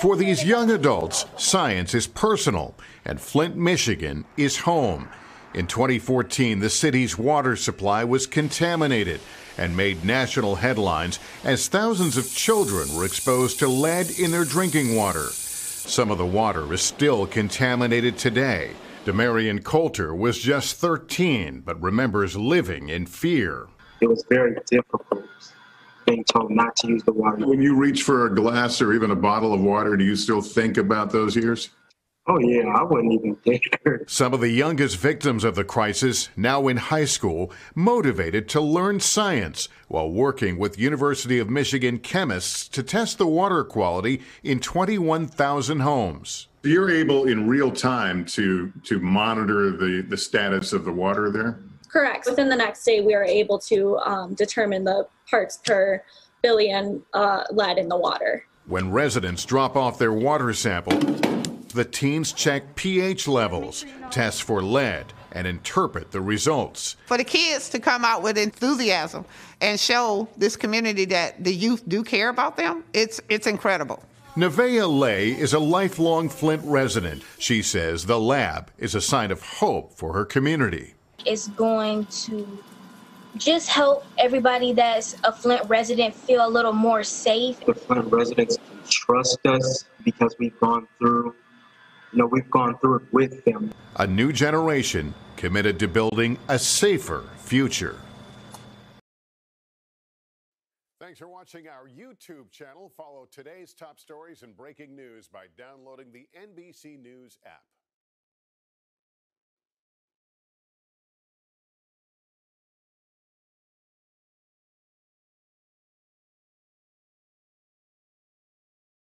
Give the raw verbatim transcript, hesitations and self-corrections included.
For these young adults, science is personal, and Flint, Michigan is home. In twenty fourteen, the city's water supply was contaminated and made national headlines as thousands of children were exposed to lead in their drinking water. Some of the water is still contaminated today. Damerion Coulter was just thirteen, but remembers living in fear. It was very difficult being told not to use the water. When you reach for a glass or even a bottle of water, do you still think about those years? Oh, yeah, I wouldn't even dare. Some of the youngest victims of the crisis, now in high school, motivated to learn science while working with University of Michigan chemists to test the water quality in twenty-one thousand homes. You're able in real time to, to monitor the, the status of the water there? Correct. Within the next day, we are able to um, determine the parts per billion uh, lead in the water. When residents drop off their water sample, the teens check pH levels, test for lead, and interpret the results. For the kids to come out with enthusiasm and show this community that the youth do care about them, it's, it's incredible. Nevaeh Lay is a lifelong Flint resident. She says the lab is a sign of hope for her community. It's going to just help everybody that's a Flint resident feel a little more safe. The Flint residents can trust us because we've gone through You know, we've gone through it with them. A new generation committed to building a safer future. Thanks for watching our YouTube channel. Follow today's top stories and breaking news by downloading the N B C News app.